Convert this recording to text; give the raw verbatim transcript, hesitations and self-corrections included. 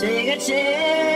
Take a chance.